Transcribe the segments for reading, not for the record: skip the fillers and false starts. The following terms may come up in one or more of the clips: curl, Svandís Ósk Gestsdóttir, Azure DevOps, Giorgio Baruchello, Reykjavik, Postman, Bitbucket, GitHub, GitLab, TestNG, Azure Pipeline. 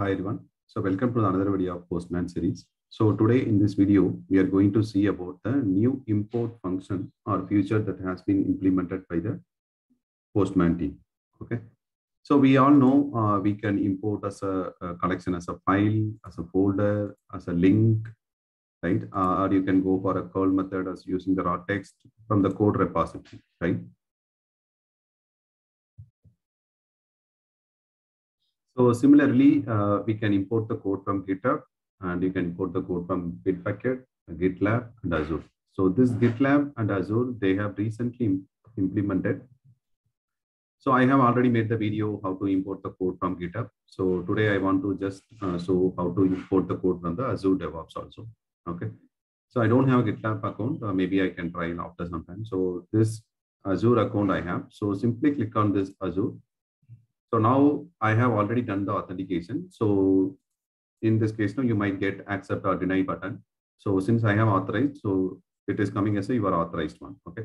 Hi everyone. So welcome to another video of Postman series. So today in this video, we are going to see about the new import function or feature that has been implemented by the Postman team. Okay. So we all know we can import as a collection, as a file, as a folder, as a link, right? Or you can go for a curl method as using the raw text from the code repository, right? So similarly, we can import the code from GitHub, and you can import the code from Bitbucket, GitLab, and Azure. So this GitLab and Azure, they have recently implemented. So I have already made the video how to import the code from GitHub. So today I want to just show how to import the code from the Azure DevOps also. Okay. So I don't have a GitLab account. Maybe I can try after some time. So this Azure account I have. So simply click on this Azure. So now I have already done the authentication. So in this case, now you might get accept or deny button. So since I have authorized, so it is coming as a you are authorized one. Okay.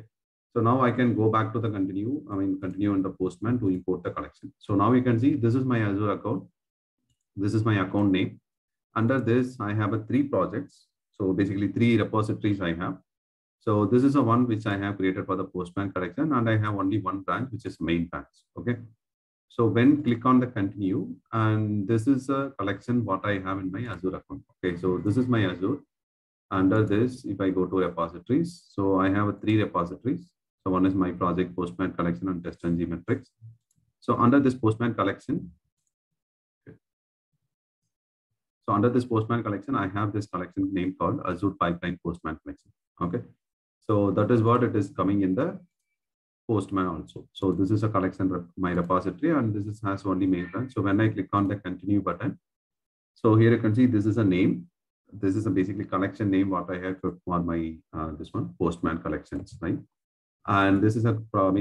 So now I can go back to the continue in the Postman to import the collection. So now you can see this is my Azure account. This is my account name. Under this, I have three projects. So basically three repositories I have. So this is a one which I have created for the Postman collection, and I have only one branch, which is main branch. Okay. So when click on the continue, and this is a collection what I have in my Azure account. Okay, so this is my Azure. Under this, if I go to repositories, so I have three repositories. So one is my project Postman collection and TestNG metrics. So under this Postman collection, okay. So under this Postman collection, I have this collection name called Azure Pipeline Postman collection. Okay, so that is what it is coming in the Postman also. So this is a collection, my repository, and this is, has only main branch. So when I click on the continue button, so here you can see this is a name. This is a basically collection name what I have for my this one Postman collections, right? And this is a file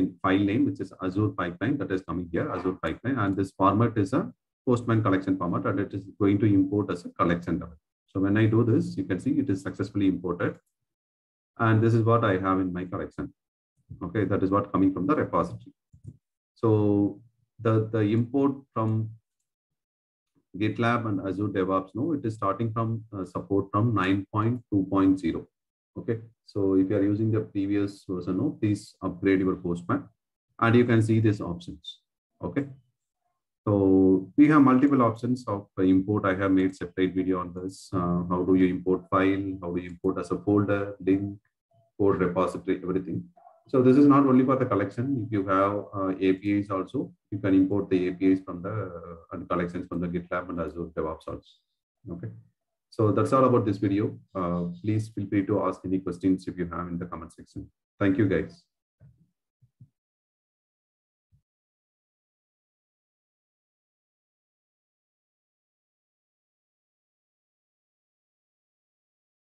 name which is Azure Pipeline, that is coming here, Azure Pipeline, and this format is a Postman collection format, and it is going to import as a collection level. So when I do this, you can see it is successfully imported, and this is what I have in my collection. Okay, that is what coming from the repository. So the import from GitLab and Azure DevOps, no, it is starting from support from 9.2.0. Okay, so if you are using the previous version, no, please upgrade your Postman, and you can see these options. Okay, so we have multiple options of import. I have made separate video on this. How do you import file? How do you import as a folder, link, code repository, everything. So this is not only for the collection. If you have APIs also, you can import the APIs from the and collections from the GitLab and Azure DevOps also. Okay. So that's all about this video. Please feel free to ask any questions if you have in the comment section. Thank you, guys.